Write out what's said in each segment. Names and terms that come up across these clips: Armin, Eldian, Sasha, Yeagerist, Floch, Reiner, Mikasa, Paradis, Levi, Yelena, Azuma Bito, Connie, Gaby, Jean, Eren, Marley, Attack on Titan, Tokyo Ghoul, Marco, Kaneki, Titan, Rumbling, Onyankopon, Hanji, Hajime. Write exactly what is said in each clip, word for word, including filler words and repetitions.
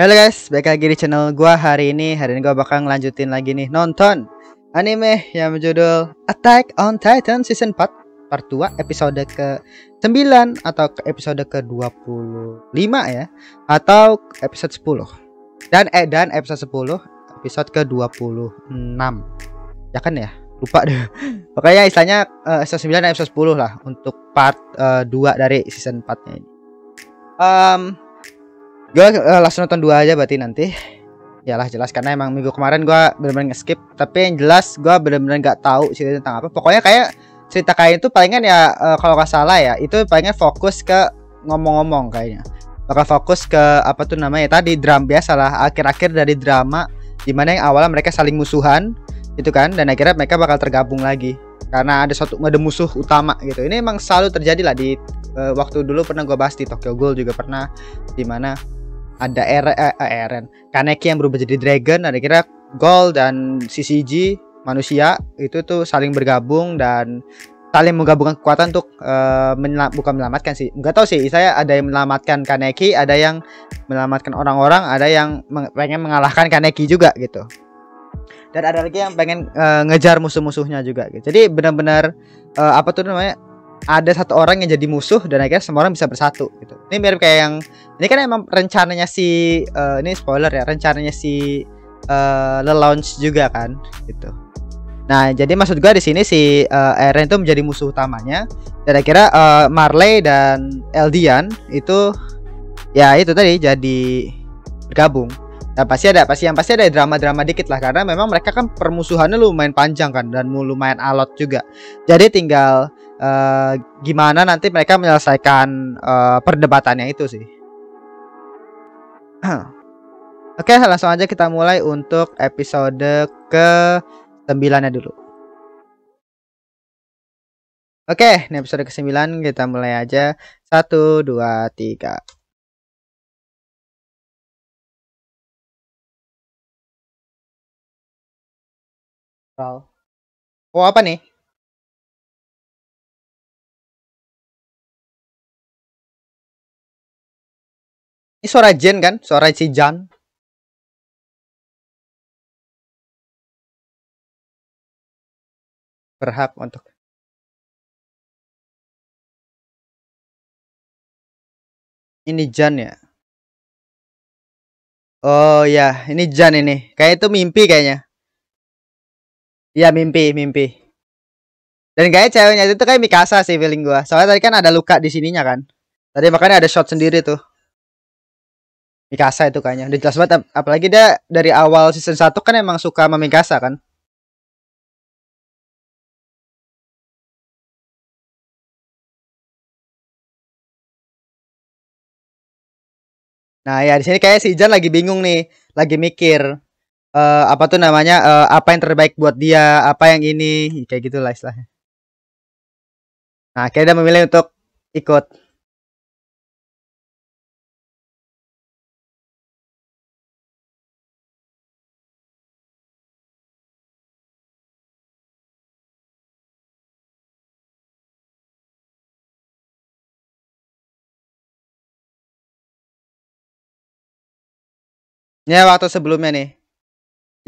Halo guys, balik lagi di channel gua. Hari ini, hari ini gua bakal ngelanjutin lagi nih nonton anime yang berjudul Attack on Titan Season empat Part dua episode ke sembilan atau ke episode ke dua puluh lima ya, atau episode sepuluh. Dan eh dan episode sepuluh, episode ke dua puluh enam. Ya kan ya? Lupa deh. Pokoknya istilahnya uh, episode sembilan dan episode sepuluh lah untuk part uh, dua dari season empat-nya ini. Um, Gue uh, langsung nonton dua aja berarti nanti. Yalah jelas, karena emang minggu kemarin gue bener-bener nge-skip. Tapi yang jelas gue bener-bener gak tahu cerita tentang apa. Pokoknya kayak cerita kayak itu palingan ya, uh, kalau gak salah ya, itu palingan fokus ke ngomong-ngomong kayaknya. Bakal fokus ke apa tuh namanya tadi, drama biasalah, akhir-akhir dari drama dimana yang awalnya mereka saling musuhan gitu kan, dan akhirnya mereka bakal tergabung lagi karena ada suatu ada musuh utama gitu. Ini emang selalu terjadi lah di uh, waktu dulu pernah gue bahas di Tokyo Ghoul juga pernah, dimana ada Eren, eh, Eren, Kaneki yang berubah jadi dragon, ada kira Gold dan C C G manusia itu tuh saling bergabung dan saling menggabungkan kekuatan untuk uh, menyelam, bukan menyelamatkan sih, nggak tahu sih saya, ada yang menyelamatkan Kaneki, ada yang menyelamatkan orang-orang, ada yang meng pengen mengalahkan Kaneki juga gitu, dan ada lagi yang pengen uh, ngejar musuh-musuhnya juga gitu. Jadi benar-benar uh, apa tuh namanya, ada satu orang yang jadi musuh dan akhirnya semua orang bisa bersatu gitu. Ini mirip kayak yang ini kan emang rencananya si uh, ini spoiler ya, rencananya si uh, Le Launch juga kan gitu. Nah jadi maksud gue di sini si uh, Eren itu menjadi musuh utamanya, dan akhirnya uh, Marley dan Eldian itu ya itu tadi jadi bergabung. Nah, pasti ada pasti yang pasti ada drama-drama dikit lah, karena memang mereka kan permusuhannya lumayan panjang kan, dan lumayan alot juga. Jadi tinggal uh, gimana nanti mereka menyelesaikan uh, perdebatannya itu sih. Oke, langsung aja kita mulai untuk episode ke sembilan-nya dulu. Oke, ini episode ke sembilan, kita mulai aja. satu dua tiga. Oh apa nih? Ini suara Jean kan? Suara si Jean. Berhak untuk. Ini Jean ya? Oh ya, ini Jean ini. Kayak itu mimpi kayaknya. Iya mimpi, mimpi. Dan kayak ceweknya itu kayak Mikasa sih feeling gua. Soalnya tadi kan ada luka di sininya kan. Tadi makanya ada shot sendiri tuh. Mikasa itu kayaknya. Udah jelas banget, ap apalagi dia dari awal season satu kan emang suka sama Mikasa kan. Nah, ya di sini kayak si Jean lagi bingung nih, lagi mikir. Uh, apa tuh namanya, uh, apa yang terbaik buat dia, apa yang ini, kayak gitulah istilahnya. Nah, akhirnya dia memilih untuk ikut. Ya, waktu sebelumnya nih.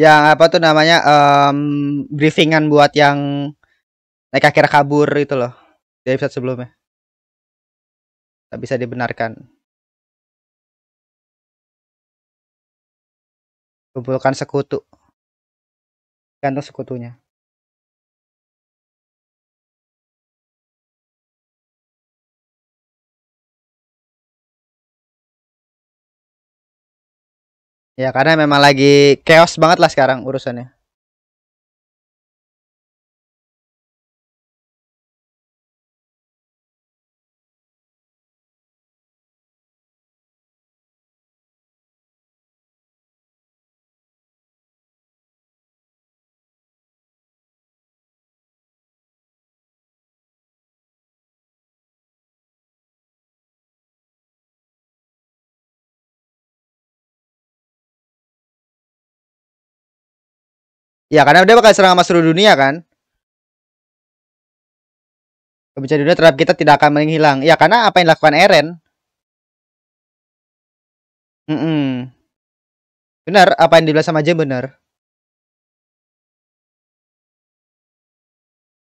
Yang apa tuh namanya um, briefingan buat yang naik akhir kabur itu loh, dari episode sebelumnya tak bisa dibenarkan. Kumpulkan sekutu, gantung sekutunya. Ya karena memang lagi chaos banget lah sekarang urusannya. Ya karena dia bakal serang sama seluruh dunia kan. Kebencian dunia terhadap kita tidak akan menghilang. Ya karena apa yang dilakukan Eren. Mm-mm. Benar, apa yang dibilang sama Jem benar.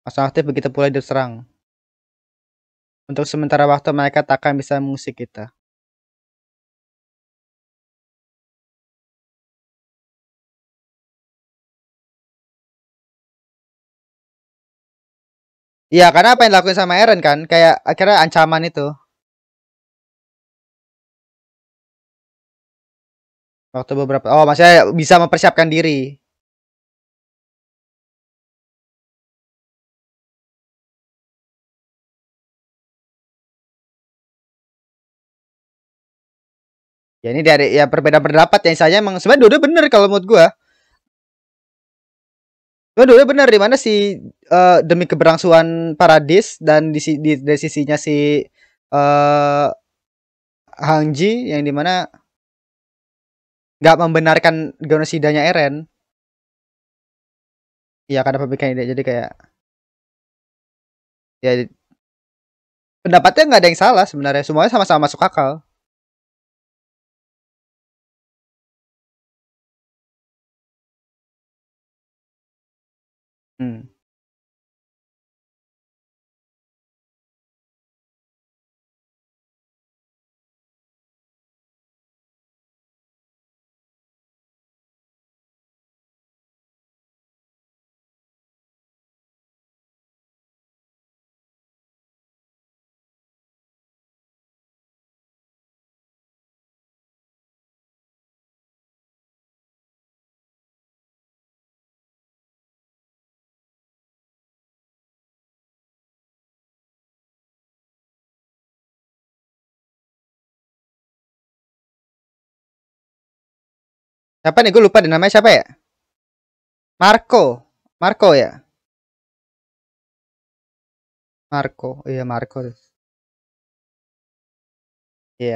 Masa aktif begitu pula diserang. Untuk sementara waktu mereka takkan bisa mengusik kita. Iya, karena apa yang dilakuin sama Eren kan, kayak akhirnya ancaman itu. Waktu beberapa, oh maksudnya bisa mempersiapkan diri. Ya ini dari ya perbedaan pendapat yang saya emang sebenarnya dua-dua bener kalau menurut gua. Dulu benar di mana si uh, demi keberangsuan Paradis dan di, di dari sisinya si uh, Hanji yang dimana nggak membenarkan genosidanya Eren. Iya karena pemikiran ide jadi kayak ya pendapatnya nggak ada yang salah sebenarnya, semuanya sama-sama masuk akal. Hmm. Siapa nih? Gue lupa deh namanya siapa ya? Marco. Marco ya? Marco. Iya, Marco. Iya.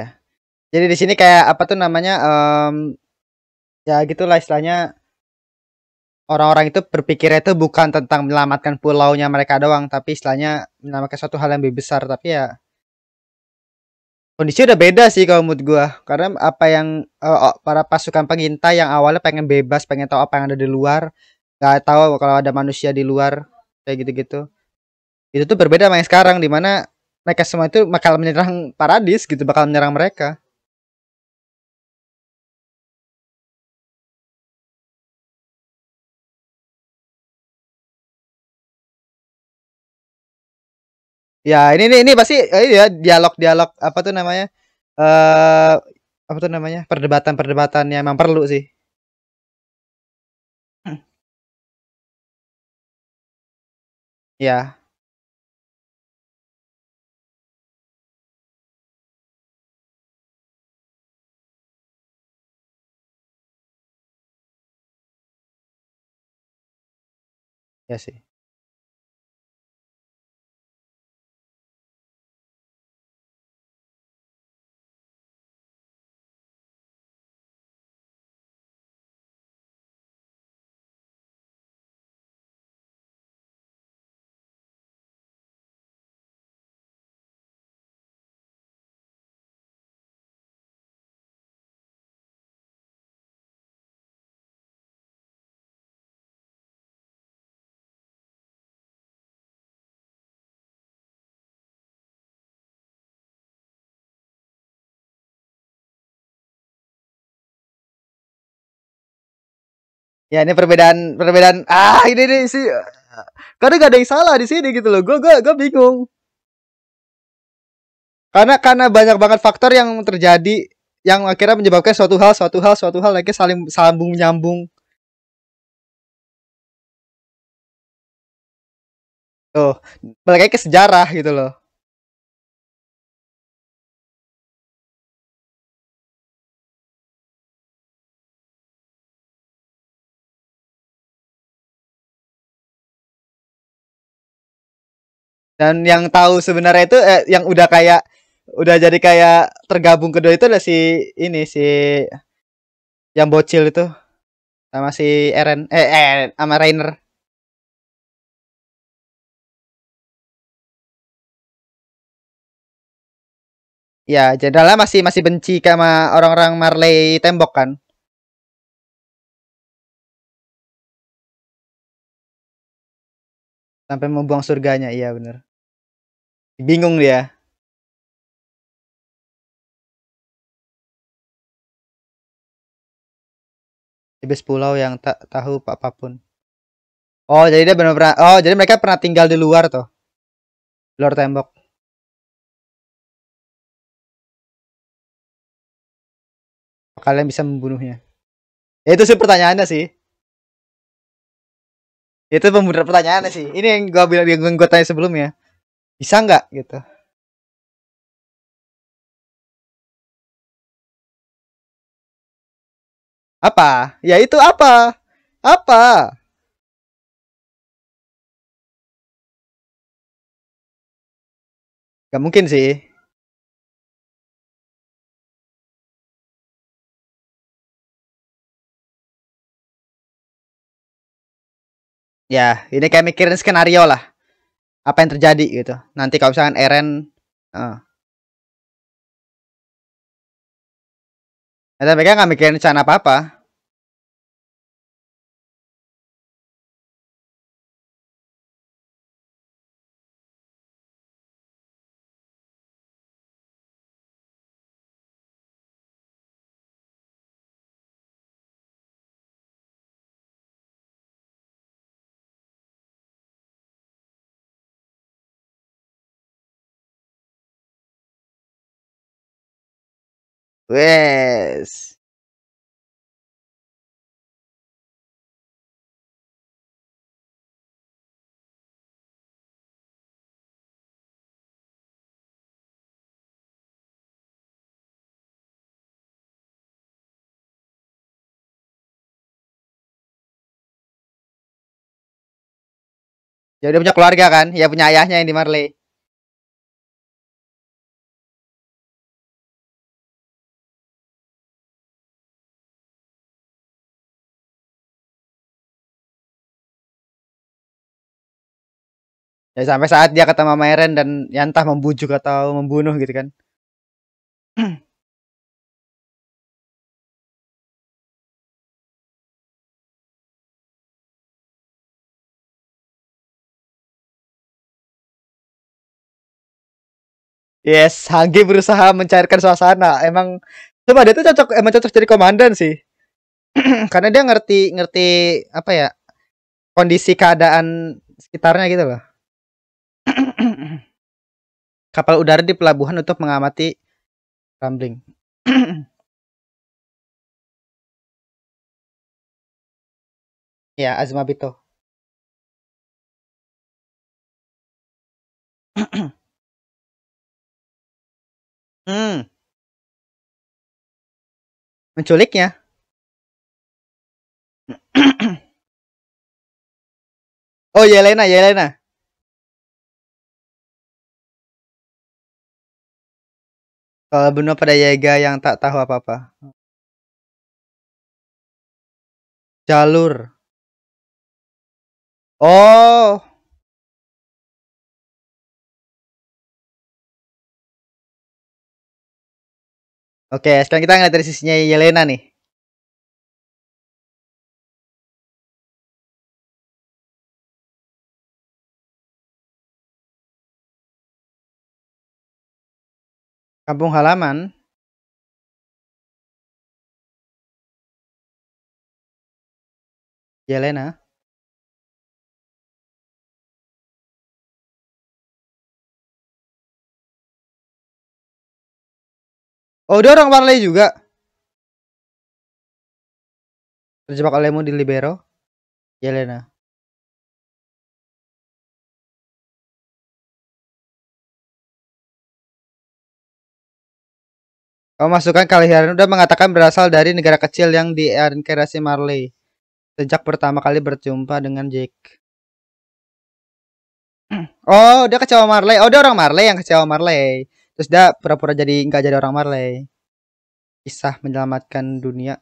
Jadi di sini kayak apa tuh namanya? Um, ya gitulah istilahnya. Orang-orang itu berpikirnya itu bukan tentang menyelamatkan pulaunya mereka doang. Tapi istilahnya menyelamatkan suatu hal yang lebih besar. Tapi ya kondisi udah beda sih kalau mood gue. Karena apa yang uh, para pasukan pengintai yang awalnya pengen bebas, pengen tahu apa yang ada di luar, gak tahu kalau ada manusia di luar kayak gitu-gitu. Itu tuh berbeda sama yang sekarang dimana mereka semua itu bakal menyerang Paradis gitu, bakal menyerang mereka. Ya ini ini ini pasti ini ya dialog-dialog apa tuh namanya eh apa tuh namanya perdebatan-perdebatan yang memang perlu sih. Hmm. Ya. Ya sih. Ya ini perbedaan perbedaan ah ini nih sih karena gak ada yang salah di sini gitu loh. Gue gue gue bingung karena karena banyak banget faktor yang terjadi yang akhirnya menyebabkan suatu hal suatu hal suatu hal lagi saling sambung nyambung tuh balik ke sejarah gitu loh. Dan yang tahu sebenarnya itu eh, yang udah kayak udah jadi kayak tergabung kedua itu udah si ini si yang bocil itu sama si Eren eh, eh sama Reiner. Ya, jenderalnya masih masih benci sama orang-orang Marley tembok kan. Sampai membuang surganya, iya bener. Bingung dia. Iblis pulau yang tak tahu apapun. Oh, jadi dia benar-benar. Oh, jadi mereka pernah tinggal di luar tuh. Luar tembok. Kalian bisa membunuhnya. Ya, itu sih pertanyaannya sih. Itu pembunuh pertanyaannya sih. Ini yang gue bilang, yang gue tanya sebelumnya. Bisa nggak gitu? Apa? Ya itu apa? Apa? Gak mungkin sih. Ya, ini kayak mikirin skenario lah. Apa yang terjadi gitu. Nanti kalau misalkan Eren. Uh. Nah, mereka nggak mikirin rencana apa-apa. Wes. Ya dia punya keluarga kan? Ya punya ayahnya yang di Marley. Ya sampai saat dia ketemu sama Eren dan ya entah membujuk atau membunuh gitu kan. Yes, Hanji berusaha mencairkan suasana. Emang coba dia tuh cocok, emang cocok jadi komandan sih. Karena dia ngerti ngerti apa ya? Kondisi keadaan sekitarnya gitu loh. Kapal udara di pelabuhan untuk mengamati Rumbling. Ya, Azuma Bito. hmm. Menculiknya. Oh, Yelena, Yelena. Kalau bunuh pada Yaga yang tak tahu apa-apa. Jalur. Oh. Oke, sekarang kita ngeliat dari sisinya Yelena nih. Kampung halaman. Yelena. Oh, dia orang Marley juga. Terjebak olehmu di libero. Yelena. Kau masukkan kalian udah mengatakan berasal dari negara kecil yang diinkarasi Marley sejak pertama kali berjumpa dengan Jake. Oh, dia kecewa Marley. Oh, dia orang Marley yang kecewa Marley. Terus dia pura-pura jadi nggak jadi orang Marley. Kisah menyelamatkan dunia.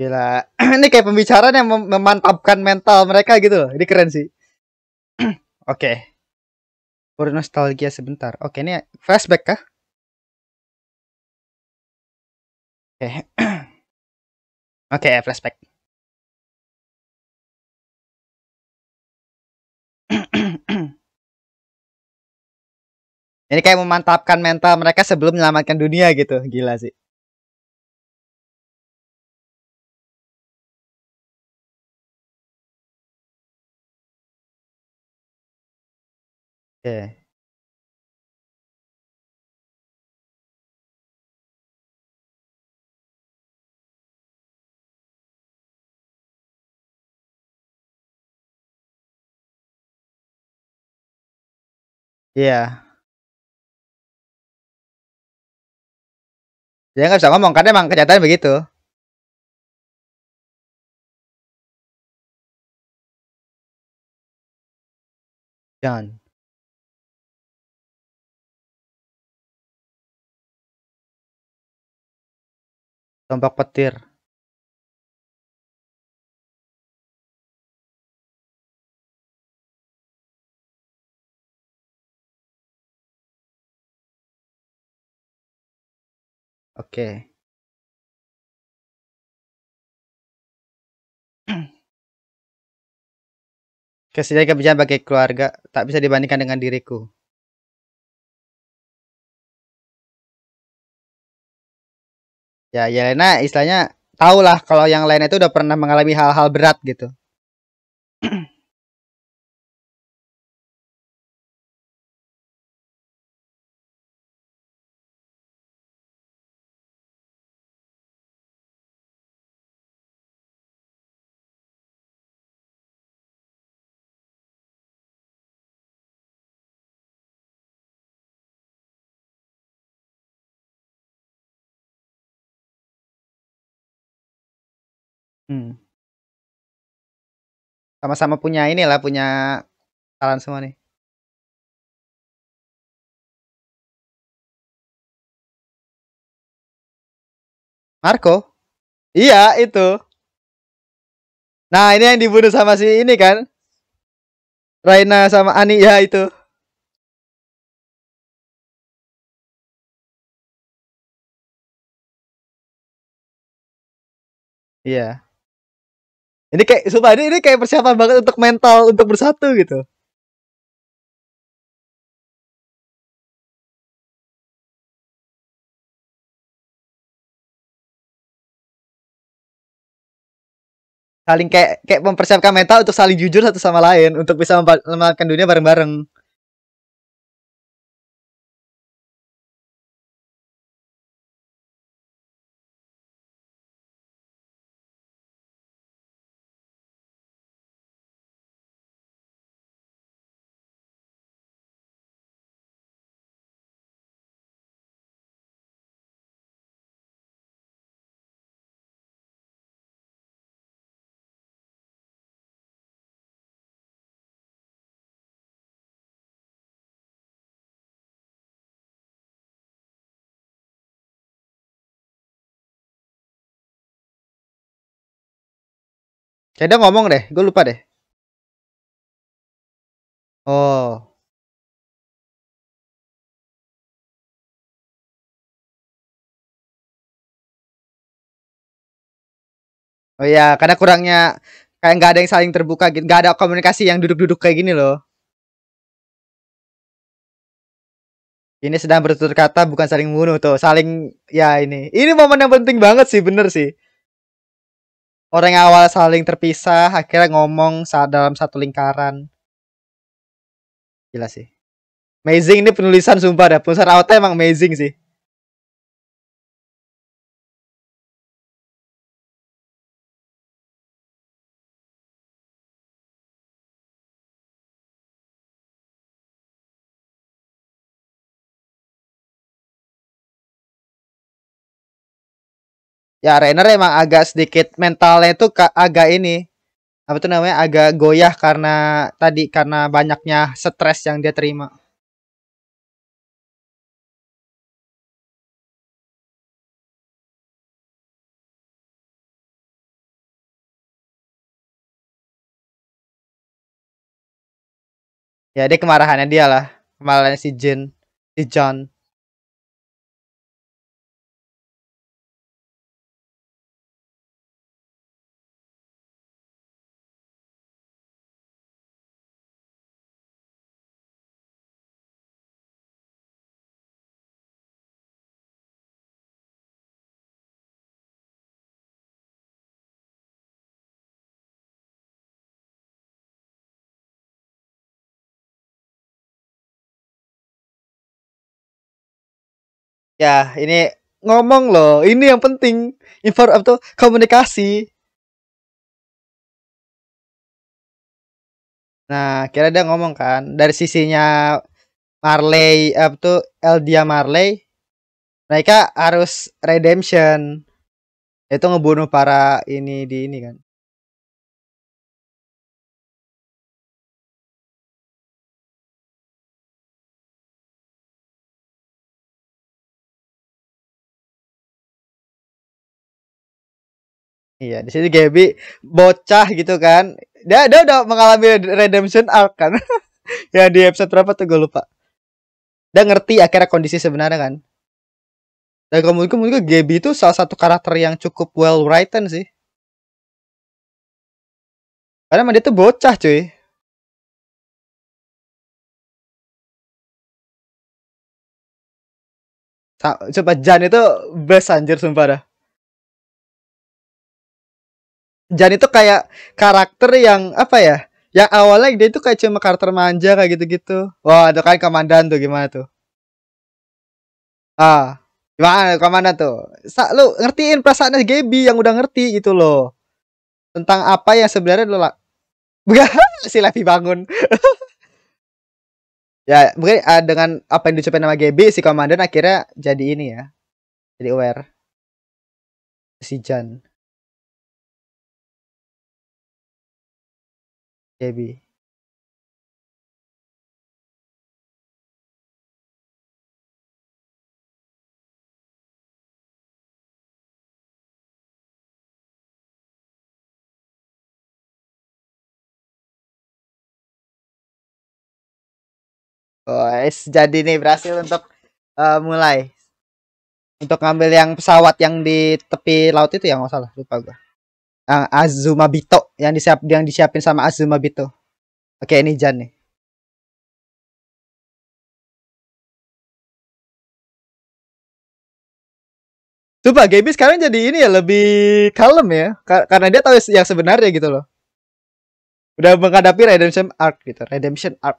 Gila, ini kayak pembicaraan yang mem memantapkan mental mereka gitu loh. Ini keren sih. Oke. Okay. Bernostalgia sebentar. Oke, okay, ini flashback kah? Oke. Okay. Oke, okay, flashback. Ini kayak memantapkan mental mereka sebelum menyelamatkan dunia gitu. Gila sih. Oke. Iya. Dia nggak bisa ngomong karena emang kenyataannya begitu. John. Tombak petir. Oke. Kesedihan kebijakan bagi keluarga tak bisa dibandingkan dengan diriku. Ya, Yelena istilahnya tahulah kalau yang lain itu udah pernah mengalami hal-hal berat gitu. Hmm. Sama-sama punya inilah, punya kesalahan semua nih. Marco? Iya, itu. Nah, ini yang dibunuh sama si ini kan? Reiner sama Ani, ya itu. Iya. Ini kayak sumpah ini, ini kayak persiapan banget untuk mental untuk bersatu gitu. Saling kayak kayak mempersiapkan mental untuk saling jujur satu sama lain untuk bisa menyelamatkan dunia bareng-bareng. Kayaknya ngomong deh, gue lupa deh. Oh. Oh iya, karena kurangnya kayak nggak ada yang saling terbuka gitu, nggak ada komunikasi yang duduk-duduk kayak gini loh. Ini sedang bertutur kata bukan saling membunuh tuh, saling ya ini. Ini momen yang penting banget sih, bener sih. Orang yang awal saling terpisah akhirnya ngomong saat dalam satu lingkaran. Gila sih. Amazing ini penulisan sumpah dah. Penulisan awalnya emang amazing sih. Ya, Reiner emang agak sedikit mentalnya itu agak ini. Apa tuh namanya? Agak goyah karena tadi karena banyaknya stres yang dia terima. Ya, dia kemarahannya dia lah. Kemarahannya si Jean, si John. Ya, ini ngomong loh. Ini yang penting. Info atau komunikasi. Nah, kira dia ngomong kan dari sisinya Marley atau Eldian Marley. Mereka harus redemption. Itu ngebunuh para ini di ini kan. Iya, di sini Gaby bocah gitu kan. Dia, dia udah mengalami redemption arc kan. Ya di episode berapa tuh gue lupa. Dia ngerti akhirnya kondisi sebenarnya kan. Dan kemudian kemudian Gaby itu salah satu karakter yang cukup well written sih. Karena dia tuh bocah cuy. Coba Jan itu best anjir sumpah dah. Jan itu kayak karakter yang apa ya? Yang awalnya dia itu kayak cuma karakter manja kayak gitu-gitu. Wah, ada kan komandan tuh gimana tuh? Ah, gimana komandan tuh? Sa lu ngertiin perasaannya Gaby yang udah ngerti gitu loh. Tentang apa yang sebenarnya lu lah. Si Levi bangun. Ya, mungkin uh, dengan apa yang diucapin sama Gaby si komandan akhirnya jadi ini ya. Jadi aware. Si Jan. Gaby. Oh, jadi nih berhasil untuk uh, mulai untuk ngambil yang pesawat yang di tepi laut itu ya nggak salah lupa gua. Uh, Azuma Bito yang disiap yang disiapin sama Azuma Bito. Oke, ini Jan nih. Coba Gaby sekarang jadi ini ya lebih kalem ya Kar karena dia tahu yang sebenarnya gitu loh. Udah menghadapi redemption arc gitu, redemption arc.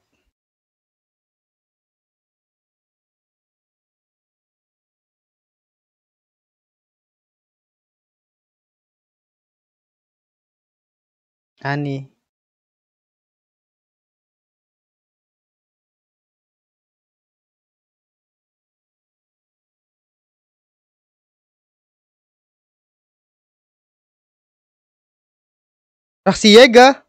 Ani. Raksi Yega.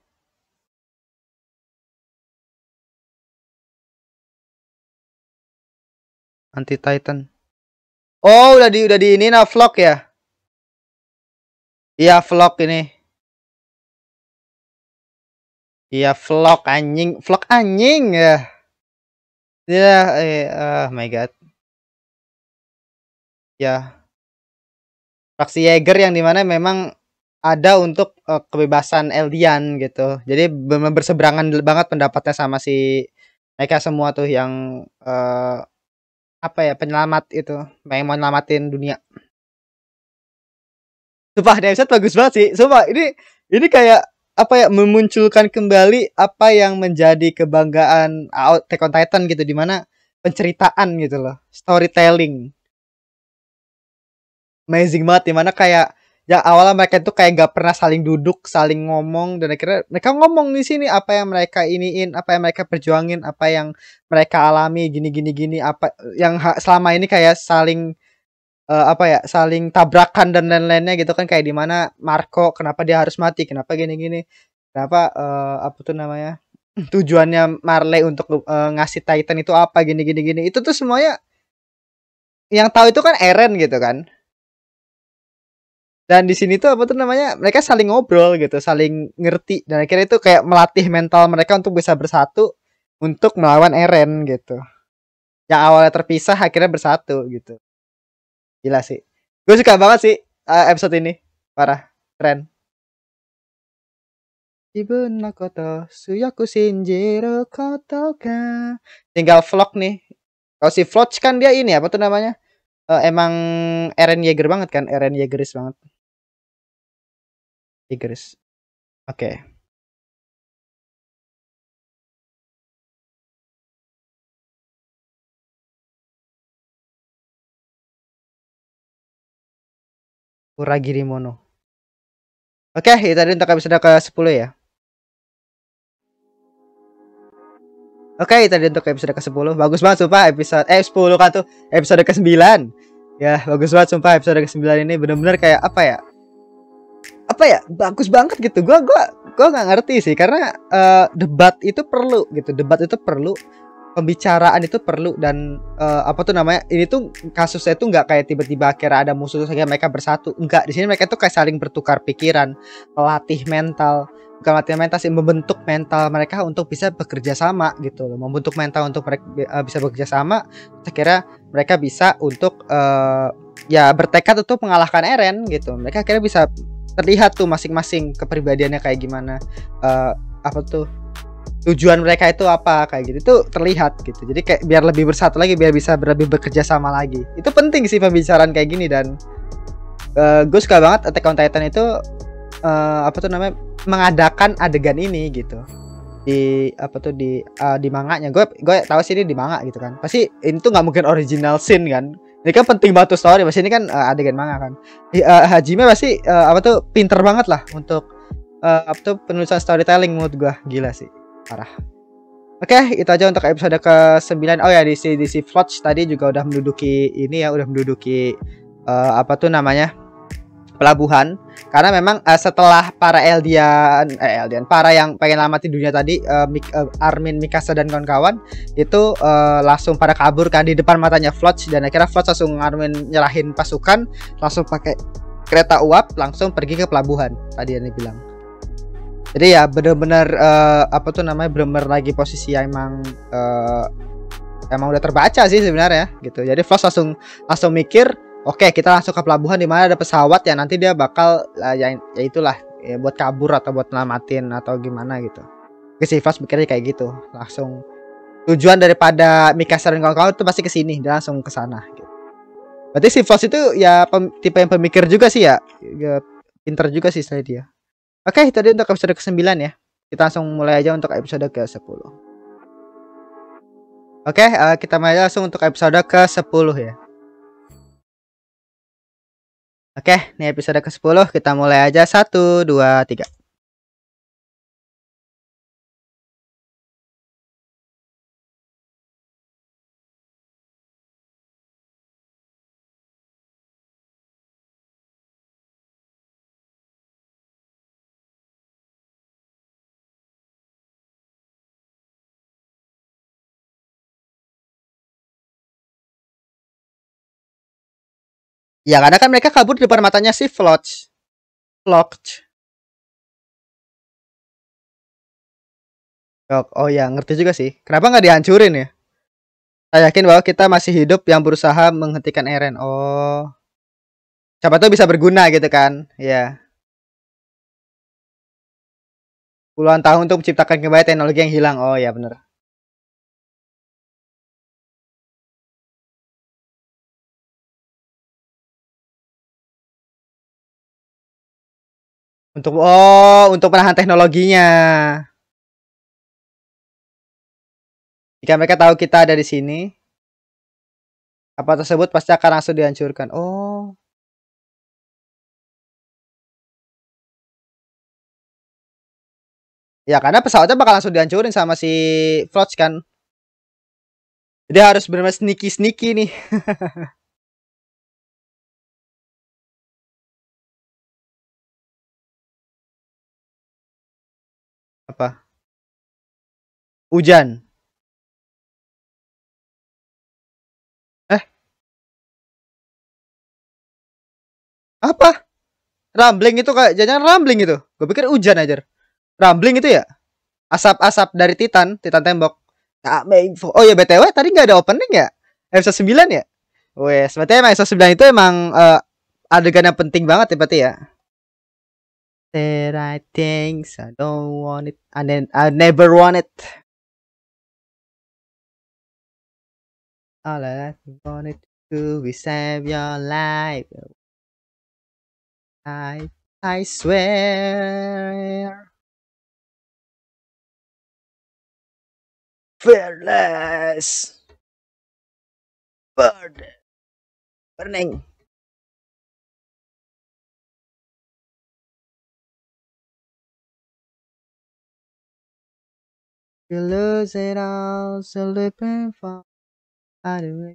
Anti Titan. Oh, udah di udah di ini nah vlog ya. Iya, vlog ini. Iya, vlog anjing, vlog anjing ya. Ya, eh, oh my god. Ya. Fraksi Yeager yang dimana memang ada untuk uh, kebebasan Eldian gitu. Jadi memang berseberangan banget pendapatnya sama si mereka semua tuh yang uh, apa ya, penyelamat itu, yang mau nyelamatin dunia. Sumpah, episode bagus banget sih. Sumpah, ini ini kayak apa ya, memunculkan kembali apa yang menjadi kebanggaan Attack on Titan gitu, dimana penceritaan gitu loh, storytelling amazing banget, dimana kayak ya awalnya mereka itu kayak nggak pernah saling duduk, saling ngomong, dan akhirnya mereka ngomong di sini apa yang mereka iniin, apa yang mereka perjuangin, apa yang mereka alami gini gini gini, apa yang selama ini kayak saling Uh, apa ya, saling tabrakan dan lain-lainnya gitu kan, kayak dimana Marco kenapa dia harus mati, kenapa gini-gini, kenapa uh, apa tuh namanya tujuannya Marley untuk uh, ngasih Titan itu apa, gini-gini-gini, itu tuh semuanya yang tahu itu kan Eren gitu kan. Dan di sini tuh apa tuh namanya mereka saling ngobrol gitu, saling ngerti, dan akhirnya itu kayak melatih mental mereka untuk bisa bersatu untuk melawan Eren gitu. Yang awalnya terpisah akhirnya bersatu gitu. Gila sih. Gue suka banget sih uh, episode ini. Parah, keren. Ibuna koto, suyaku shinjiro koto ga. Tinggal Floch nih. Kalau si Floch kan dia ini apa tuh namanya? Uh, emang Eren Yeager banget kan? Eren Yeagerist banget. Yeagerist. Oke. Okay. Uragiri Mono. Oke, okay, itu tadi untuk episode ke sepuluh ya. Oke, okay, tadi untuk episode ke sepuluh. Bagus banget sumpah episode eh sepuluh kan tuh, episode ke sembilan. Ya, bagus banget sumpah episode ke sembilan ini bener-bener kayak apa ya? Apa ya? Bagus banget gitu. Gua gua gua nggak ngerti sih karena uh, debat itu perlu gitu. Debat itu perlu, pembicaraan itu perlu, dan uh, apa tuh namanya? Ini tuh kasusnya tuh nggak kayak tiba-tiba akhirnya ada musuh terus mereka bersatu. Enggak, di sini mereka tuh kayak saling bertukar pikiran, melatih mental. Bukan latihan mental sih, membentuk mental mereka untuk bisa bekerja sama gitu loh. Membentuk mental untuk mereka uh, bisa bekerja sama. Saya kira mereka bisa untuk uh, ya bertekad untuk mengalahkan Eren gitu. Mereka akhirnya bisa terlihat tuh masing-masing kepribadiannya kayak gimana, uh, apa tuh tujuan mereka itu apa, kayak gitu tuh terlihat gitu. Jadi kayak biar lebih bersatu lagi, biar bisa lebih bekerja sama lagi. Itu penting sih pembicaraan kayak gini, dan uh, gue suka banget Attack on Titan itu uh, apa tuh namanya, mengadakan adegan ini gitu di apa tuh di uh, di manganya. Gue gue tahu sih ini di manga gitu kan. Pasti ini tuh nggak mungkin original scene kan. Ini kan penting banget tuh story. Pasti ini kan uh, adegan manga kan. Uh, Hajime pasti uh, apa tuh pinter banget lah untuk uh, apa tuh penulisan storytelling, menurut gue gila sih, parah. Oke, okay, itu aja untuk episode ke sembilan. Oh ya, di si di si Floch tadi juga udah menduduki ini ya, udah menduduki uh, apa tuh namanya, pelabuhan. Karena memang uh, setelah para Eldian eh, Eldian para yang pengen lamatin dunia tadi, uh, Mik, uh, Armin, Mikasa dan kawan-kawan itu uh, langsung pada kabur kan di depan matanya Floch, dan akhirnya Floch langsung Armin nyerahin pasukan, langsung pakai kereta uap langsung pergi ke pelabuhan tadi yang dibilang. Jadi ya bener-bener uh, apa tuh namanya, bener-bener lagi posisi yang emang uh, emang udah terbaca sih sebenarnya gitu. Jadi Floch langsung langsung mikir, oke, kita langsung ke pelabuhan di mana ada pesawat ya, nanti dia bakal uh, ya, ya itulah ya, buat kabur atau buat ngelamatin atau gimana gitu. Ke si Floch mikirnya kayak gitu. Langsung tujuan daripada Mikasa dan kawan-kawan itu pasti ke sini, dia langsung ke sana gitu. Berarti si Floch itu ya pem, tipe yang pemikir juga sih ya. Ya pinter juga sih saya dia. Oke, itu tadi untuk episode ke sembilan ya. Kita langsung mulai aja untuk episode ke sepuluh. Oke, uh, kita mulai langsung untuk episode ke sepuluh ya. Oke, ini episode ke sepuluh, kita mulai aja. Satu, dua, tiga. Ya, karena kan mereka kabur di depan matanya si Floch. Floch. Oh ya, ngerti juga sih. Kenapa nggak dihancurin ya? Saya yakin bahwa kita masih hidup yang berusaha menghentikan Eren. Oh. Siapa tuh bisa berguna gitu kan? Ya. Puluhan tahun untuk menciptakan kembali teknologi yang hilang. Oh ya, bener. Untuk oh, untuk menahan teknologinya. Jika mereka tahu kita ada di sini, apa tersebut pasti akan langsung dihancurkan. Oh. Ya, karena pesawatnya bakal langsung dihancurin sama si Floch kan. Jadi harus benar-benar sneaky-sneaky nih. Apa? Hujan. Eh. Apa? Rumbling itu kayak jangan rumbling itu. Gue pikir hujan aja. Rumbling itu ya? Asap-asap dari Titan, Titan tembok. Tak main. Oh ya B T W tadi nggak ada opening ya? Episode sembilan ya? Wes, berarti emang episode sembilan itu emang uh, adegan yang penting banget ya berarti ya. There I think I don't want it and then I never want it. All I want it to be save your life. I I swear. Fearless. Bird. Burning. You lose it all, so looking for how do we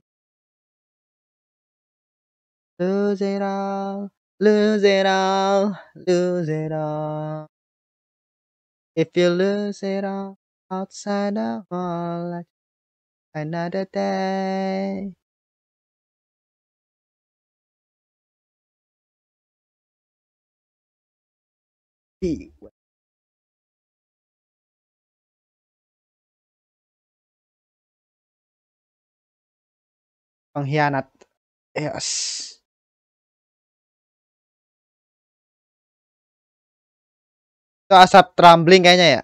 lose it all, lose it all, lose it all. If you lose it all outside of all, another day. Be well. Pengkhianat. Yes. Itu asap rumbling kayaknya ya.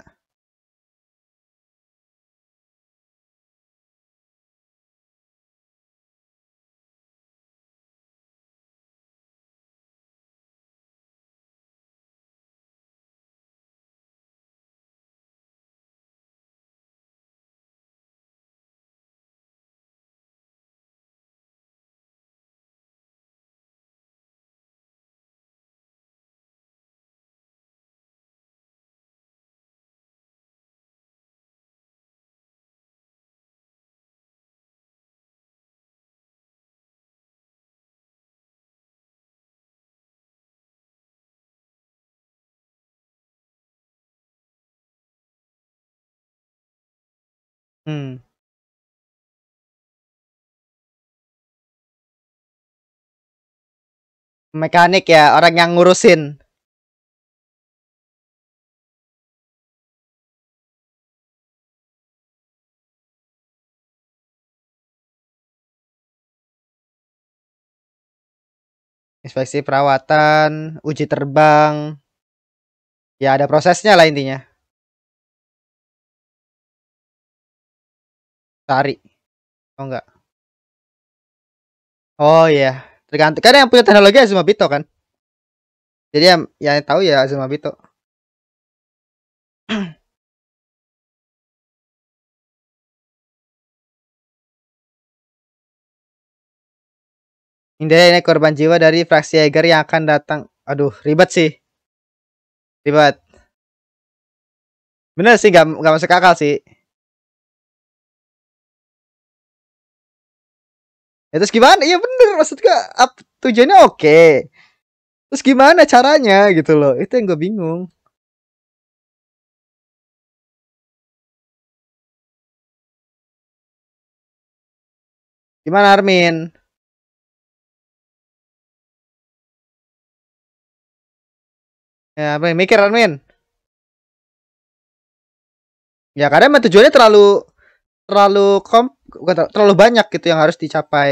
Hmm. Mekanik ya, orang yang ngurusin. Inspeksi perawatan, uji terbang. Ya ada prosesnya lah intinya. Tarik, oh enggak, oh iya, yeah. Tergantung kan yang punya teknologi Azuma Bito kan, jadi yang yang tahu ya Azuma Bito. Indah ini korban jiwa dari fraksi Yeager yang akan datang. Aduh ribet sih, ribet, bener sih gak, gak masuk akal sih. Ya, terus gimana? Iya bener, maksudnya up, tujuannya oke. Terus gimana caranya gitu loh. Itu yang gue bingung. Gimana Armin? Ya apa yang mikir Armin? Ya karena emang tujuannya terlalu terlalu kom terlalu banyak gitu yang harus dicapai.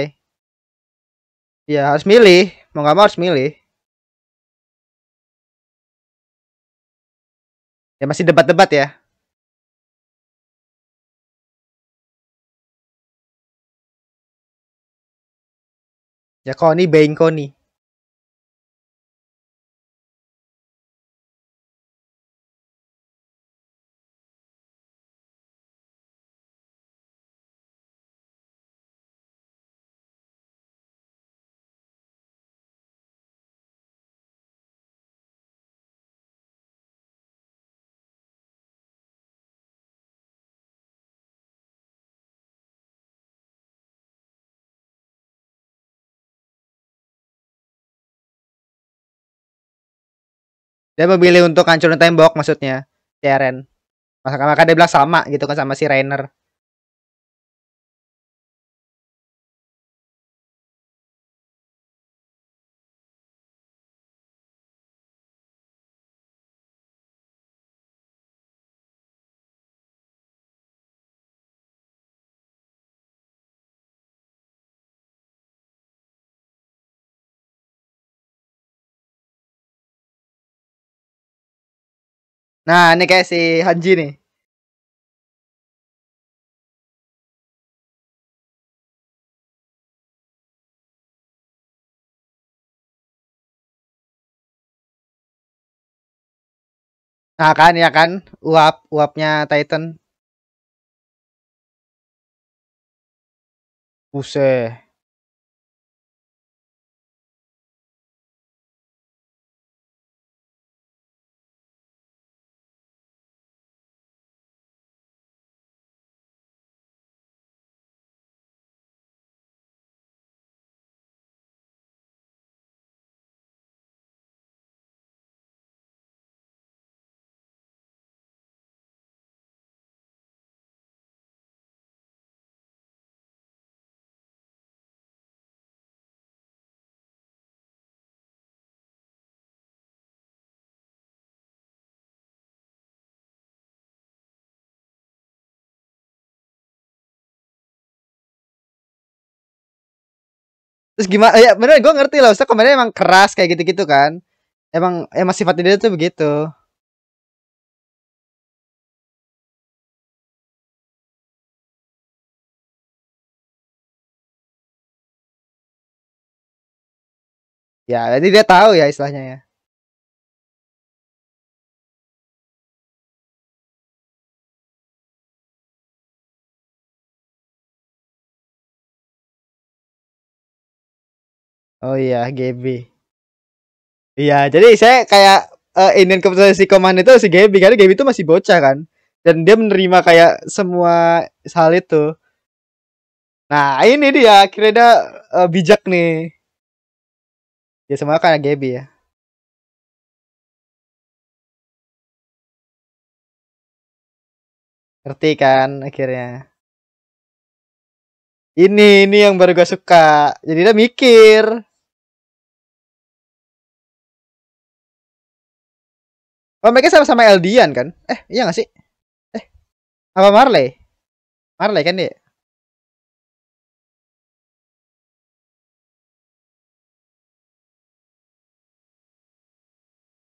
Ya harus milih, mau nggak mau harus milih. Ya masih debat-debat ya. Ya Connie being Connie. Dia memilih untuk hancurin tembok maksudnya, si Eren. Maka, maka dia bilang sama gitu kan sama si Reiner. Nah, ini kayak si Hanji nih. Nah kan, ya kan, uap uapnya Titan. Buset. Terus gimana ya, bener gue ngerti loh, maksudnya komennya emang keras kayak gitu-gitu kan. Emang emang sifatnya dia tuh begitu. Ya, jadi dia tahu ya istilahnya ya. Oh iya, Gaby. Iya, jadi saya kayak uh, Indian keputusan si Koman itu si Gaby, karena Gaby itu masih bocah kan, dan dia menerima kayak semua hal itu. Nah ini dia, akhirnya dia uh, bijak nih. Ya semua karena Gaby ya. Ngerti kan akhirnya. Ini ini yang baru gue suka. Jadi dia mikir. Oh, mereka sama-sama Eldian kan? Eh, iya gak sih? Eh, apa Marley? Marley kan dia?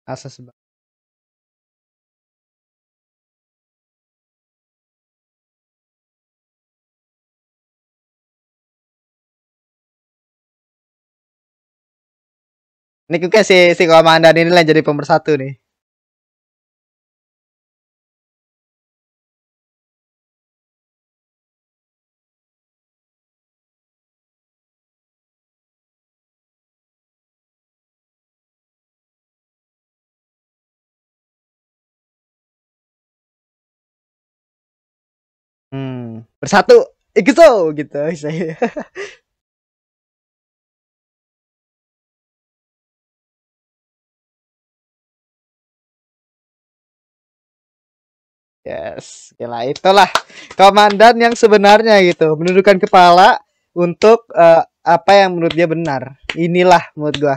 Asas banget. Ini juga si, si komandan ini lah jadi pemersatu nih. Hmm, bersatu, gitu, gitu saya. Yes, gila, itulah komandan yang sebenarnya gitu, menundukkan kepala untuk uh, apa yang menurut dia benar. Inilah menurut gua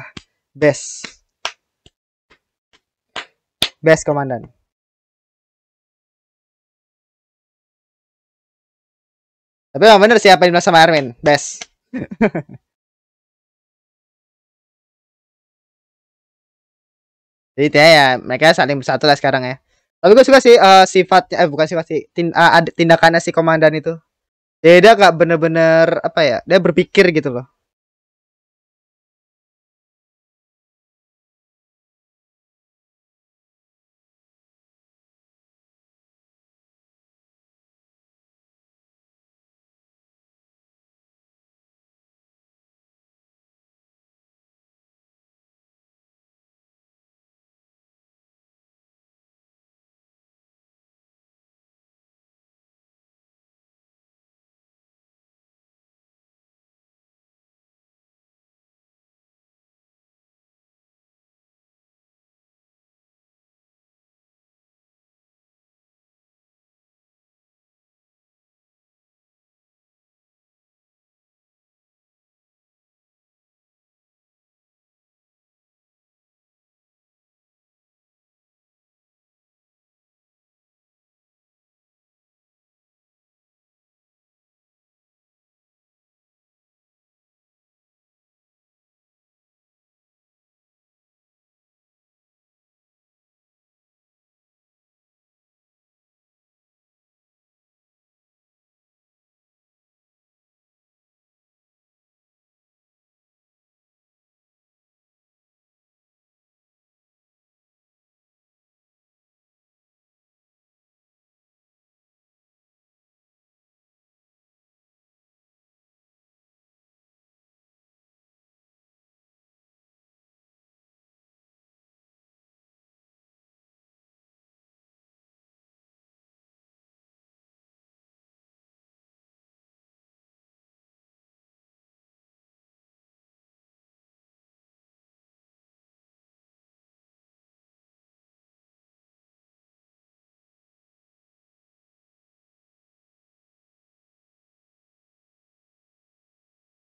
best, best komandan. Tapi emang bener sih apa yang dibilang sama Armin, best. Jadi ya, mereka saling bersatu lah sekarang ya. Tapi gue suka sih uh, sifatnya, eh bukan sifat sih, tind uh, tindakannya si komandan itu. Jadi dia gak bener-bener, apa ya, dia berpikir gitu loh.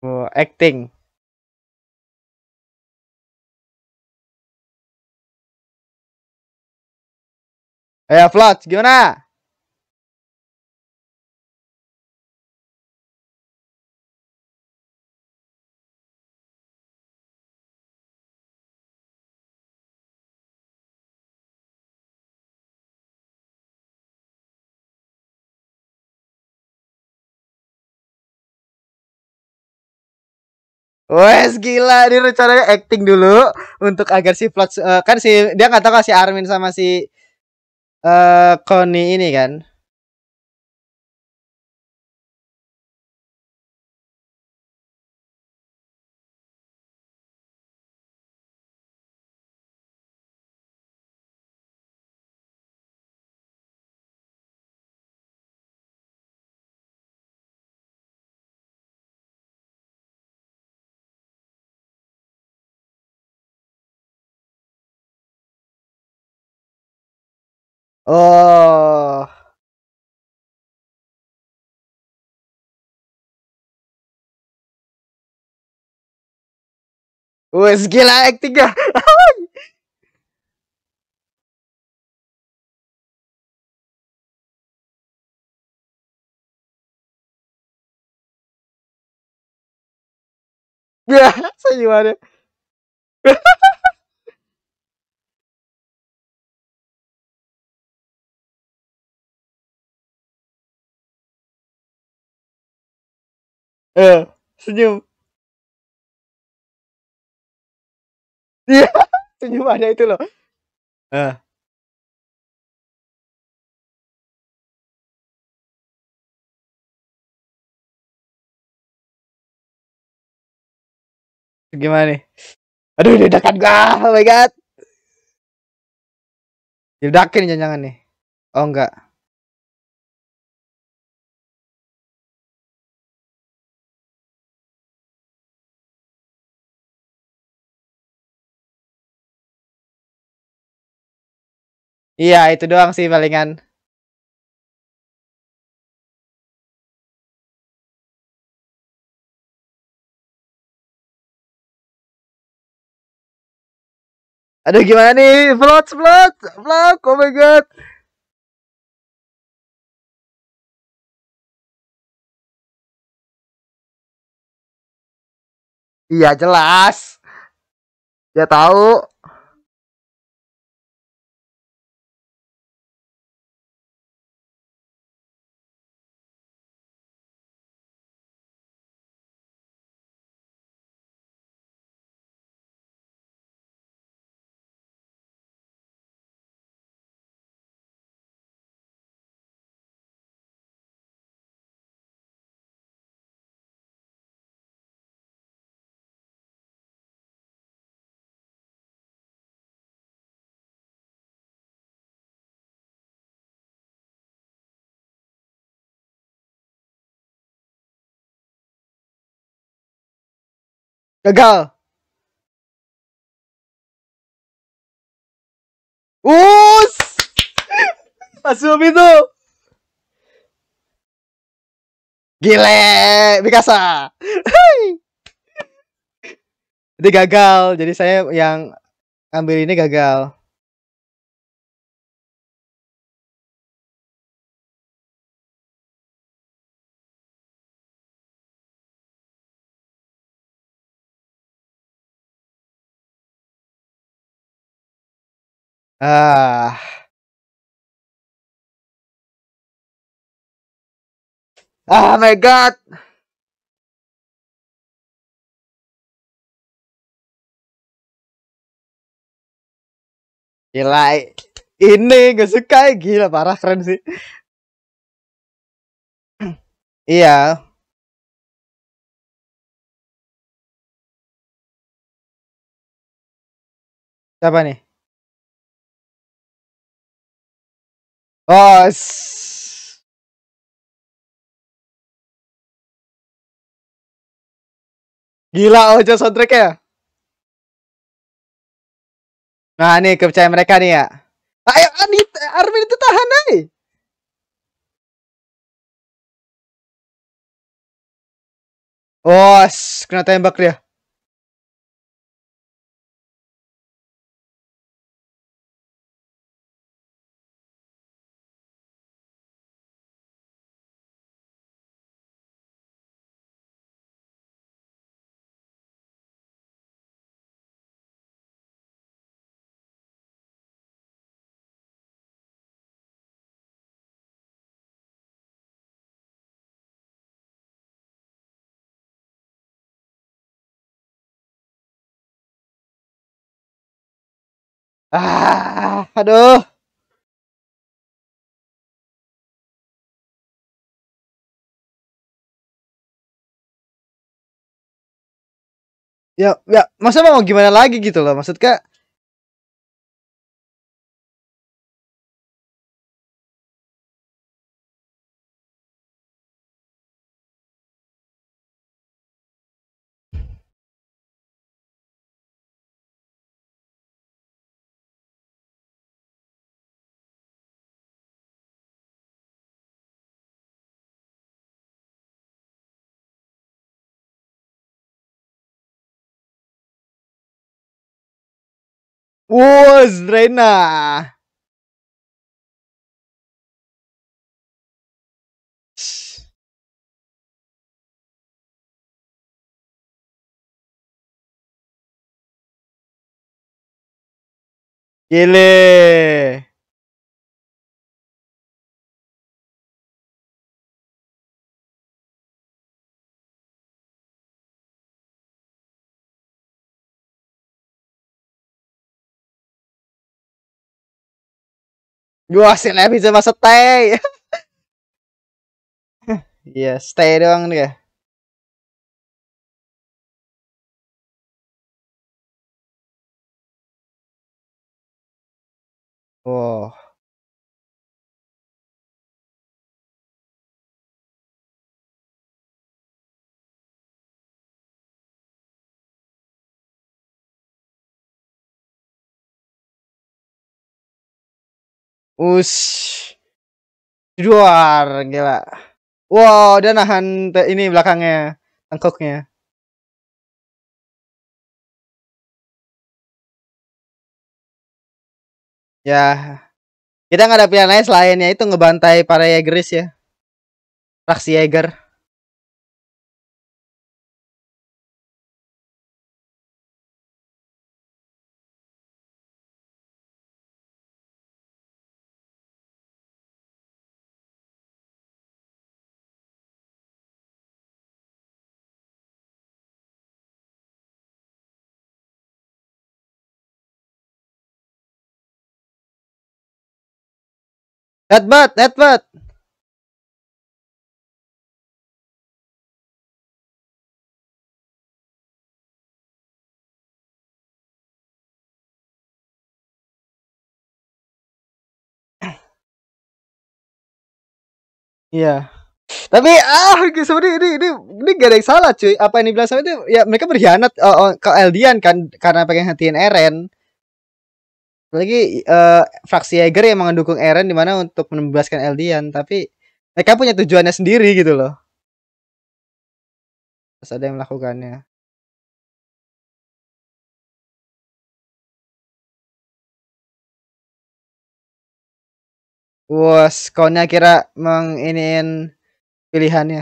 Oh, acting. Eh, Floch, gimana? Wes gila, ini rencananya acting dulu untuk agar si Floch uh, kan si dia nggak tahu kalau si Armin sama si uh, Connie ini kan. Oh. Wes gila acting gak? Biasa gimana? Eh, senyum. Iya, senyum ada itu loh. Eh. Gimana nih? Aduh, dedakan gua. Oh my god. Dedakin jangan-jangan nih. Oh enggak. Iya, itu doang sih palingan. Aduh, gimana nih? Floch, Floch, Floch, oh my god. Iya, jelas. Ya tahu. Gagal. Us. Azuma Bito. Gile, Mikasa. Jadi gagal. Jadi saya yang ambil ini gagal. Ah, ah, oh my god. Gila, ini gak suka, gila parah, keren sih. Iya. Siapa nih? Oh, s gila, oh soundtrack ya. Nah, nih kepercayaan mereka nih ya. Ayo, Anit, Armin itu tahan nih. Oh, kena tembak dia. Ah, aduh. Ya, ya, masa mau gimana lagi gitu loh, maksud Kak. Wow, Reiner. Gile. Gua sih lebih sama stay. Iya, stay doang dia. Wow. Ush, luar gila. Wow, dia nahan ini belakangnya, tengkuknya. Ya, kita nggak ada pilihan lain selainnya itu ngebantai para Yeagerist ya, fraksi Yeager. Headbutt, headbutt. Iya. Tapi ah sebenarnya ini ini ini gak ada yang salah cuy. Apa yang dibilang sama itu ya mereka berkhianat uh, ke Eldian kan karena pengen hatiin Eren. Lagi uh, fraksi Yeager yang mendukung Eren di mana untuk membebaskan Eldian, tapi mereka punya tujuannya sendiri gitu loh. Terus ada yang melakukannya. Wah, Connie kira menginin pilihannya.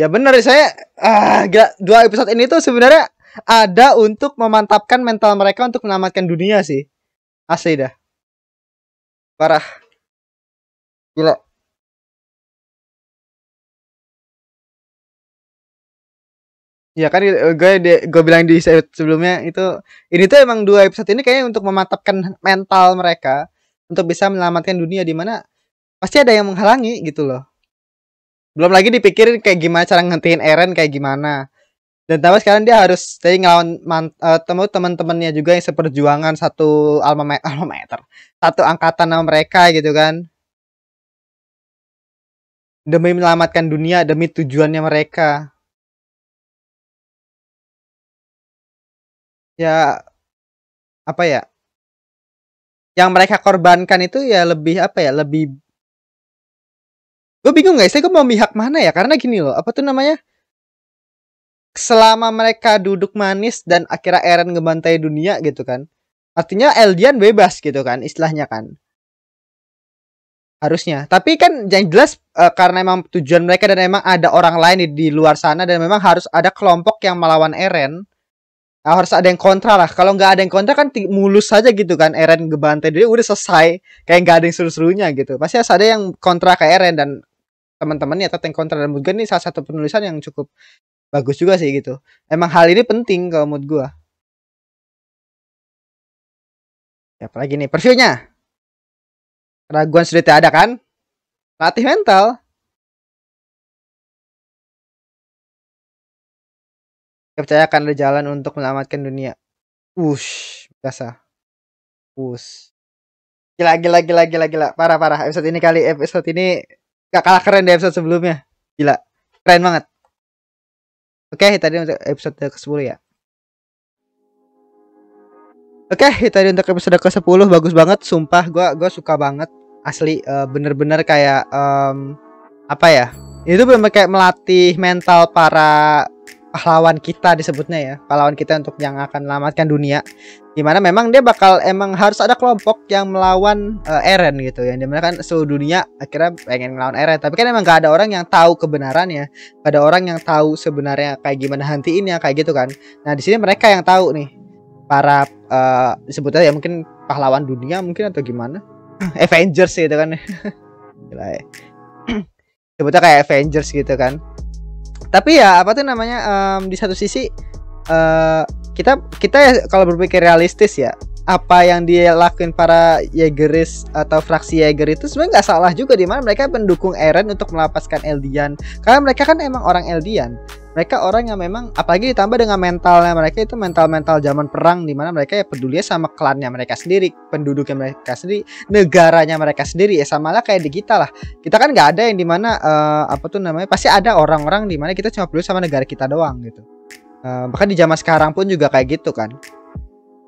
Ya benar saya ah gila, dua episode ini tuh sebenarnya ada untuk memantapkan mental mereka untuk menyelamatkan dunia sih. Asli dah. Parah. Gila. Ya kan gue gue bilang di sebelumnya itu ini tuh emang dua episode ini kayaknya untuk memantapkan mental mereka untuk bisa menyelamatkan dunia di mana pasti ada yang menghalangi gitu loh. Belum lagi dipikirin kayak gimana cara ngehentiin Eren kayak gimana. Dan tambah sekarang dia harus tadi ngelawan uh, teman-temannya juga yang seperjuangan satu alma mater. Satu angkatan sama mereka gitu kan. Demi menyelamatkan dunia, demi tujuannya mereka. ya apa ya, yang mereka korbankan itu ya lebih apa ya, lebih, gue bingung guys, gue mau mihak mana ya, karena gini loh, apa tuh namanya, selama mereka duduk manis dan akhirnya Eren ngebantai dunia gitu kan, artinya Eldian bebas gitu kan, istilahnya kan, harusnya. Tapi kan yang jelas uh, karena emang tujuan mereka dan emang ada orang lain di, di luar sana dan memang harus ada kelompok yang melawan Eren. Nah, harus ada yang kontra lah. Kalau nggak ada yang kontra kan mulus saja gitu kan, Eren ngebantai dia udah selesai, kayak nggak ada yang seru-serunya gitu. Pasti harus ada yang kontra ke Eren dan teman-temannya atau yang kontra, dan menurut gue ini salah satu penulisan yang cukup bagus juga sih gitu. Emang hal ini penting kalau menurut gue. Ya, apalagi nih previewnya. Keraguan sudah tidak ada kan? Latih mental. Percaya akan ada jalan untuk menyelamatkan dunia. Wush, biasa. Wush. Gila, gila, gila, gila, gila. Parah, parah. Episode ini kali, episode ini gak kalah keren dari episode sebelumnya. Gila, keren banget. Oke, tadi untuk episode ke sepuluh ya. Oke, okay, tadi untuk episode ke sepuluh bagus banget, sumpah gue gua suka banget asli, bener-bener uh, kayak um, apa ya? Itu bener-bener kayak melatih mental para pahlawan kita disebutnya ya, pahlawan kita untuk yang akan menyelamatkan dunia. Dimana memang dia bakal emang harus ada kelompok yang melawan uh, Eren gitu ya. Dimana kan seluruh dunia akhirnya pengen melawan Eren, tapi kan emang gak ada orang yang tahu kebenarannya, gak ada orang yang tahu sebenarnya kayak gimana hantiinnya kayak gitu kan. Nah di sini mereka yang tahu nih. Para uh, disebutnya ya mungkin pahlawan dunia mungkin atau gimana, Avengers gitu kan. Gila ya. Sebutnya kayak Avengers gitu kan. Tapi ya apa tuh namanya, um, di satu sisi uh, kita kita ya kalau berpikir realistis ya, apa yang dia lakuin para Yeagerist atau fraksi Yeager itu sebenarnya nggak salah juga, di mana mereka mendukung Eren untuk melepaskan Eldian, karena mereka kan emang orang Eldian. Mereka orang yang memang, apalagi ditambah dengan mentalnya mereka itu mental-mental zaman perang, di mana mereka ya pedulinya sama klannya mereka sendiri, penduduknya mereka sendiri, negaranya mereka sendiri. Ya samalah kayak di kita lah. Kita kan nggak ada yang dimana uh, apa tuh namanya, pasti ada orang-orang dimana kita cuma peduli sama negara kita doang gitu. Uh, bahkan di zaman sekarang pun juga kayak gitu kan.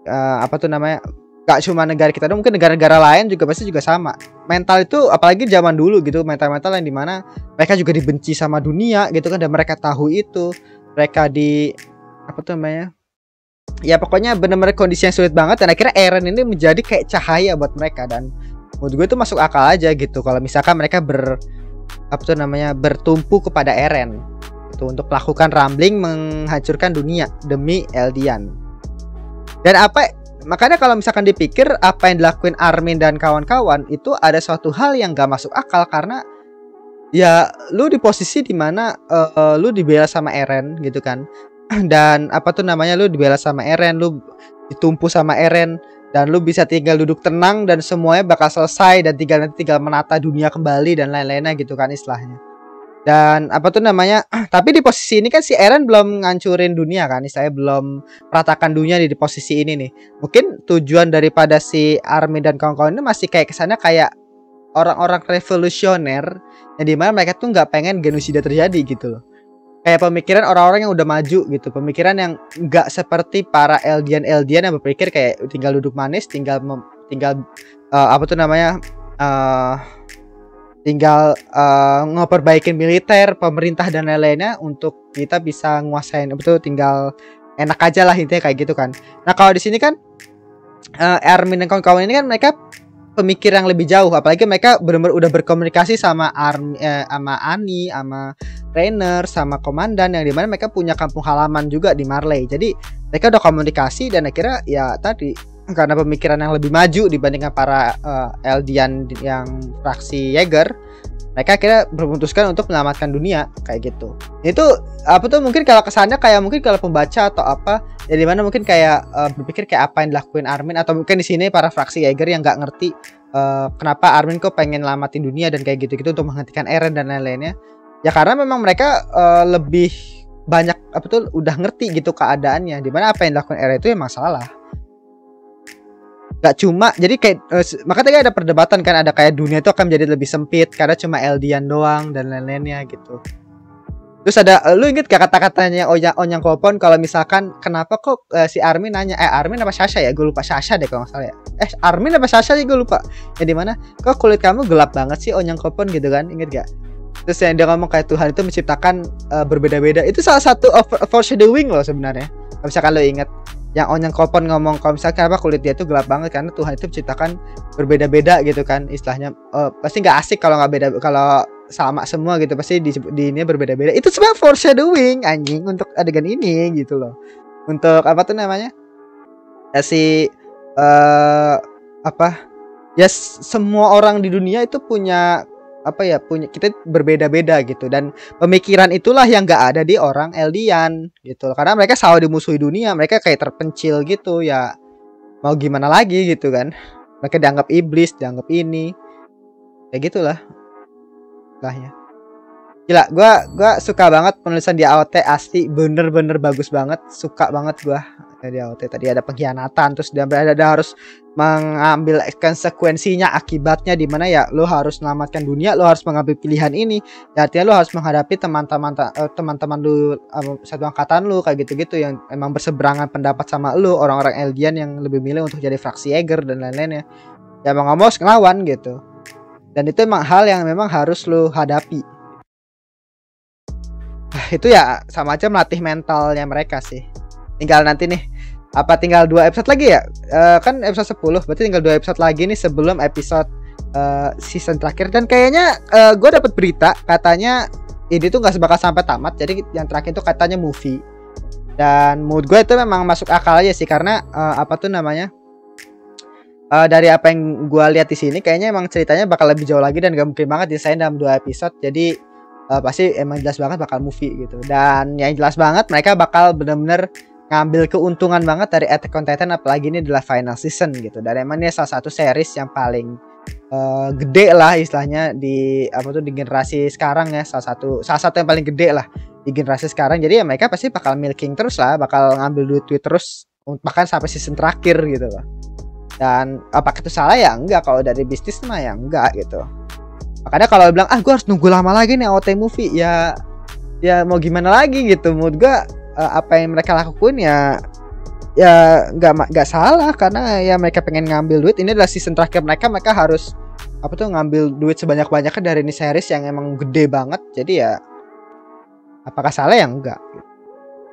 Uh, apa tuh namanya? Gak cuma negara kita doang, mungkin negara-negara lain juga pasti juga sama. Mental itu apalagi zaman dulu gitu, mental-mental yang dimana mereka juga dibenci sama dunia gitu kan, dan mereka tahu itu. Mereka di apa tuh namanya? Ya pokoknya benar-benar kondisi yang sulit banget, dan akhirnya Eren ini menjadi kayak cahaya buat mereka, dan menurut gue itu masuk akal aja gitu kalau misalkan mereka ber apa tuh namanya? Bertumpu kepada Eren itu untuk melakukan rumbling menghancurkan dunia demi Eldian. Dan apa makanya kalau misalkan dipikir apa yang dilakuin Armin dan kawan-kawan itu ada suatu hal yang gak masuk akal, karena ya lu di posisi dimana uh, lu dibela sama Eren gitu kan, dan apa tuh namanya lu dibela sama Eren, lu ditumpu sama Eren, dan lu bisa tinggal duduk tenang dan semuanya bakal selesai, dan tinggal nanti tinggal menata dunia kembali dan lain-lainnya gitu kan istilahnya. Dan apa tuh namanya, tapi di posisi ini kan si Eren belum ngancurin dunia kan, istilahnya belum meratakan dunia di, di posisi ini nih. Mungkin tujuan daripada si Armin dan kawan-kawan ini masih kayak kesannya kayak orang-orang revolusioner, yang dimana mereka tuh nggak pengen genosida terjadi gitu loh. Kayak pemikiran orang-orang yang udah maju gitu, pemikiran yang nggak seperti para Eldian-Eldian yang berpikir kayak tinggal duduk manis, tinggal tinggal uh, apa tuh namanya uh, tinggal uh, ngeperbaikin militer, pemerintah dan lain-lainnya untuk kita bisa nguasain, betul tinggal enak aja lah intinya kayak gitu kan. Nah kalau di sini kan uh, Armin dan kawan-kawan ini kan mereka pemikir yang lebih jauh, apalagi mereka benar-benar udah berkomunikasi sama Armin, eh, sama Ani, sama Reiner, sama komandan, yang dimana mereka punya kampung halaman juga di Marley. Jadi mereka udah komunikasi, dan akhirnya ya tadi karena pemikiran yang lebih maju dibandingkan para uh, Eldian yang fraksi Yeager, mereka akhirnya memutuskan untuk menyelamatkan dunia kayak gitu. Itu apa tuh mungkin kalau kesannya kayak mungkin kalau pembaca atau apa, ya dimana mungkin kayak uh, berpikir kayak apa yang dilakuin Armin, atau mungkin di sini para fraksi Yeager yang nggak ngerti uh, kenapa Armin kok pengen nyelamatin dunia dan kayak gitu-gitu untuk menghentikan Eren dan lain-lainnya. Ya karena memang mereka uh, lebih banyak apa tuh udah ngerti gitu keadaannya, dimana apa yang dilakuin Eren itu ya masalah. Gak cuma jadi kayak eh, maka tadi ada perdebatan kan, ada kayak dunia itu akan menjadi lebih sempit karena cuma Eldian doang dan lain-lainnya gitu. Terus ada, lu inget gak kata-katanya Onyankopon kalau misalkan kenapa kok uh, si Armin nanya, eh Armin apa Sasha ya? Gue lupa, Sasha deh kalau gak salah ya. Eh Armin apa Sasha sih gue lupa. Ya dimana, kok kulit kamu gelap banget sih Onyankopon gitu kan, inget gak? Terus yang dia ngomong kayak Tuhan itu menciptakan uh, berbeda-beda. Itu salah satu foreshadowing loh sebenarnya. Kalau misalkan lu inget yang Onyankopon ngomong kalau misalkan apa kulit dia tuh gelap banget karena Tuhan itu menciptakan berbeda-beda gitu kan istilahnya. Uh, pasti gak asik kalau gak beda, kalau sama semua gitu pasti di, di ini berbeda-beda. Itu sebenarnya foreshadowing anjing untuk adegan ini gitu loh. Untuk apa tuh namanya? Ya, si uh, apa? Ya semua orang di dunia itu punya apa ya? Punya kita berbeda-beda gitu dan pemikiran itulah yang gak ada di orang Eldian gitu loh. Karena mereka selalu dimusuhi dunia, mereka kayak terpencil gitu ya. Mau gimana lagi gitu kan. Mereka dianggap iblis, dianggap ini. Kayak gitulah. Lahnya. Gila, gue gua suka banget penulisan di A O T asli, bener-bener bagus banget, suka banget gue di A O T tadi ada pengkhianatan, terus dia ada, ada harus mengambil konsekuensinya, akibatnya di mana ya, lo harus selamatkan dunia, lo harus mengambil pilihan ini, ya, artinya lo harus menghadapi teman-teman teman-teman lu satu angkatan lu kayak gitu-gitu yang emang berseberangan pendapat sama lo, orang-orang Eldian yang lebih milih untuk jadi fraksi Yeager dan lain-lainnya, ya emang ngomong ngelawan gitu. Dan itu emang hal yang memang harus lo hadapi. Itu ya sama aja melatih mentalnya mereka sih. Tinggal nanti nih, apa tinggal dua episode lagi ya? E, kan episode sepuluh, berarti tinggal dua episode lagi nih sebelum episode e, season terakhir. Dan kayaknya e, gue dapet berita katanya ini tuh gak bakal sampai tamat. Jadi yang terakhir itu katanya movie. Dan mood gue itu memang masuk akal aja sih karena e, apa tuh namanya? Uh, dari apa yang gue lihat di sini, kayaknya emang ceritanya bakal lebih jauh lagi dan gak mungkin banget desain dalam dua episode. Jadi uh, pasti emang jelas banget bakal movie gitu. Dan yang jelas banget mereka bakal bener-bener ngambil keuntungan banget dari Attack on Titan, apalagi ini adalah final season gitu. Dan emang ini salah satu series yang paling uh, gede lah istilahnya di apa tuh di generasi sekarang ya, salah satu salah satu yang paling gede lah di generasi sekarang. Jadi ya mereka pasti bakal milking terus lah, bakal ngambil duit-duit terus bahkan sampai season terakhir gitu loh. Dan apakah itu salah ya? Enggak, kalau dari bisnis mah ya enggak gitu. Makanya kalau bilang ah gue harus nunggu lama lagi nih A O T movie, ya ya mau gimana lagi gitu. Menurut gue apa yang mereka lakukan ya ya nggak nggak salah karena ya mereka pengen ngambil duit. Ini adalah season terakhir mereka, mereka harus apa tuh ngambil duit sebanyak-banyaknya dari ini series yang emang gede banget. Jadi ya apakah salah ya enggak gitu.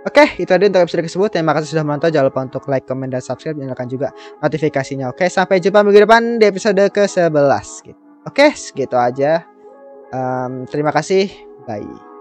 Oke, okay, itu tadi untuk episode tersebut. Terima kasih sudah menonton. Jangan lupa untuk like, komen, dan subscribe. Nyalakan juga notifikasinya. Oke, okay, sampai jumpa minggu depan di episode ke sebelas. Oke, okay, segitu aja. Um, terima kasih. Bye.